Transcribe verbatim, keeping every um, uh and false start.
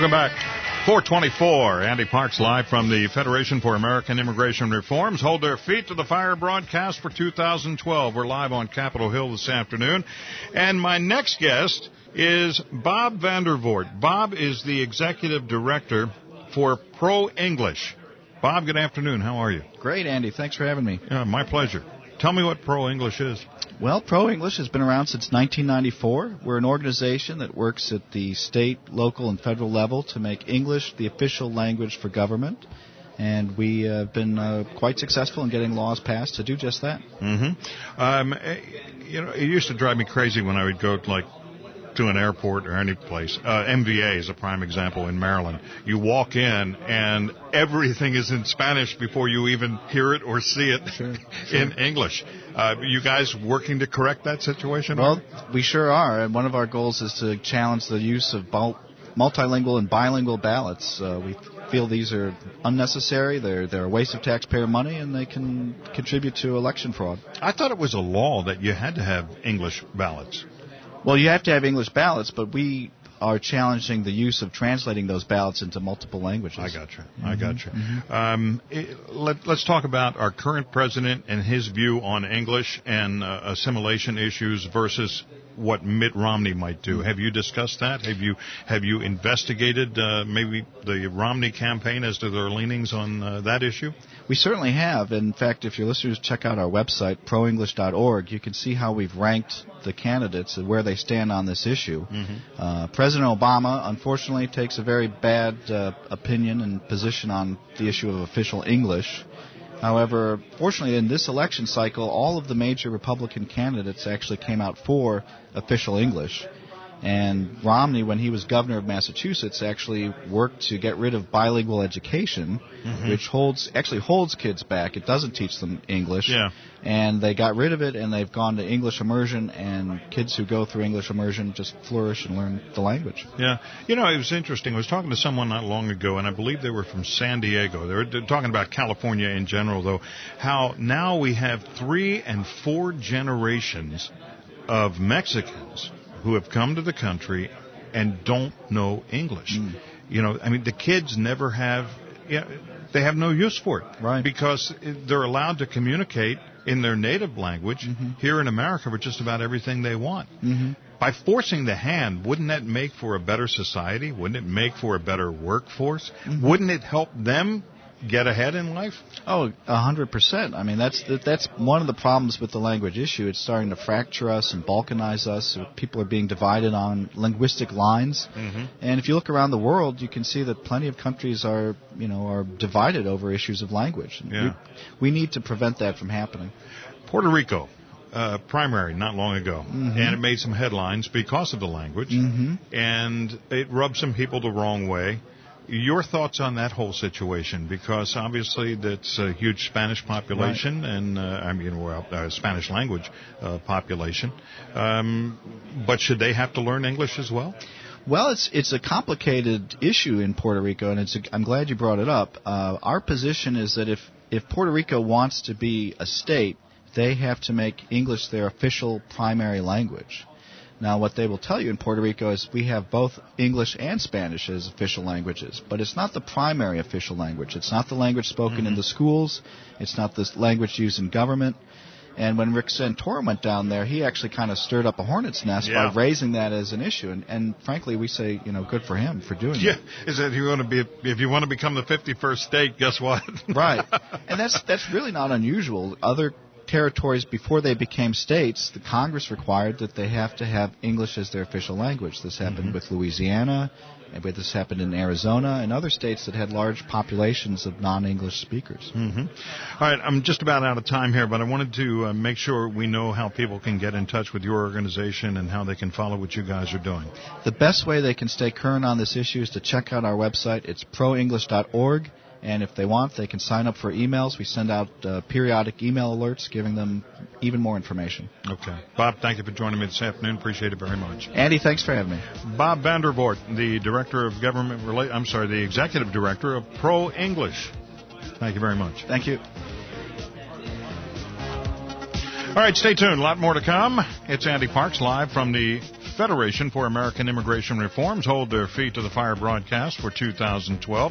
Welcome back. four twenty-four, Andy Parks live from the Federation for American Immigration Reforms. Hold their feet to the fire broadcast for two thousand twelve. We're live on Capitol Hill this afternoon. And my next guest is Bob Vandervoort. Bob is the executive director for Pro English. Bob, good afternoon. How are you? Great, Andy. Thanks for having me. Yeah, my pleasure. Tell me what Pro English is. Well, Pro English has been around since nineteen ninety-four. We're an organization that works at the state, local, and federal level to make English the official language for government. And we have uh, been uh, quite successful in getting laws passed to do just that. Mm-hmm. Um, you know, it used to drive me crazy when I would go to, like, to an airport or any place. Uh, M V A is a prime example in Maryland. You walk in and everything is in Spanish before you even hear it or see it sure, in sure. English. Uh, are you guys working to correct that situation? Well, we sure are. And one of our goals is to challenge the use of multilingual and bilingual ballots. Uh, we feel these are unnecessary, they're, they're a waste of taxpayer money, and they can contribute to election fraud. I thought it was a law that you had to have English ballots. Well, you have to have English ballots, but we are challenging the use of translating those ballots into multiple languages. I got you. I got you. Mm-hmm. Um, it, let, let's talk about our current president and his view on English and uh, assimilation issues versus what Mitt Romney might do. Have you discussed that? Have you have you investigated uh, maybe the Romney campaign as to their leanings on uh, that issue? We certainly have. In fact, if your listeners check out our website, pro english dot org, you can see how we've ranked the candidates and where they stand on this issue. Mm-hmm. uh, President Obama, unfortunately, takes a very bad uh, opinion and position on the issue of official English. However, fortunately, in this election cycle, all of the major Republican candidates actually came out for official English. And Romney, when he was governor of Massachusetts, actually worked to get rid of bilingual education, mm-hmm. which holds actually holds kids back. It doesn't teach them English. Yeah. And they got rid of it, and they've gone to English immersion, and kids who go through English immersion just flourish and learn the language. Yeah. You know, it was interesting. I was talking to someone not long ago, and I believe they were from San Diego. They were talking about California in general, though, how now we have three and four generations of Mexicans who have come to the country and don't know English. Mm. You know, I mean, the kids never have, you know, they have no use for it. Right. Because they're allowed to communicate in their native language mm-hmm. here in America with just about everything they want. Mm-hmm. By forcing the hand, wouldn't that make for a better society? Wouldn't it make for a better workforce? Mm-hmm. Wouldn't it help them get ahead in life? Oh, one hundred percent. I mean, that's that's one of the problems with the language issue. It's starting to fracture us and balkanize us. People are being divided on linguistic lines. Mm-hmm. And if you look around the world, you can see that plenty of countries are, you know, are divided over issues of language. Yeah. We, we need to prevent that from happening. Puerto Rico. Uh, primary not long ago, mm-hmm. and it made some headlines because of the language, mm-hmm. and it rubbed some people the wrong way. Your thoughts on that whole situation, because obviously that's a huge Spanish population, right. and uh, I mean, well, uh, Spanish language uh, population, um, but should they have to learn English as well? Well, it's it's a complicated issue in Puerto Rico, and it's a, I'm glad you brought it up. Uh, our position is that if, if Puerto Rico wants to be a state, they have to make English their official primary language. Now, what they will tell you in Puerto Rico is we have both English and Spanish as official languages, but it's not the primary official language. It's not the language spoken mm-hmm. in the schools. It's not the language used in government. And when Rick Santorum went down there, he actually kind of stirred up a hornet's nest yeah. by raising that as an issue. And, and frankly, we say, you know, good for him for doing yeah. that. Yeah, is that you want to be? If you want to become the fifty-first state, guess what? Right, and that's that's really not unusual. Other territories, before they became states, the Congress required that they have to have English as their official language. This happened mm-hmm. with Louisiana, and this happened in Arizona, and other states that had large populations of non-English speakers. Mm-hmm. All right, I'm just about out of time here, but I wanted to uh, make sure we know how people can get in touch with your organization and how they can follow what you guys are doing. The best way they can stay current on this issue is to check out our website. It's pro english dot org. And if they want, they can sign up for emails. We send out uh, periodic email alerts giving them even more information. Okay. Bob, thank you for joining me this afternoon. Appreciate it very much. Andy, thanks for having me. Bob Vandervoort, the director of government rela- I'm sorry, the executive director of Pro English. Thank you very much. Thank you. All right, stay tuned. A lot more to come. It's Andy Parks live from the Federation for American Immigration Reforms hold their feet to the fire broadcast for two thousand twelve.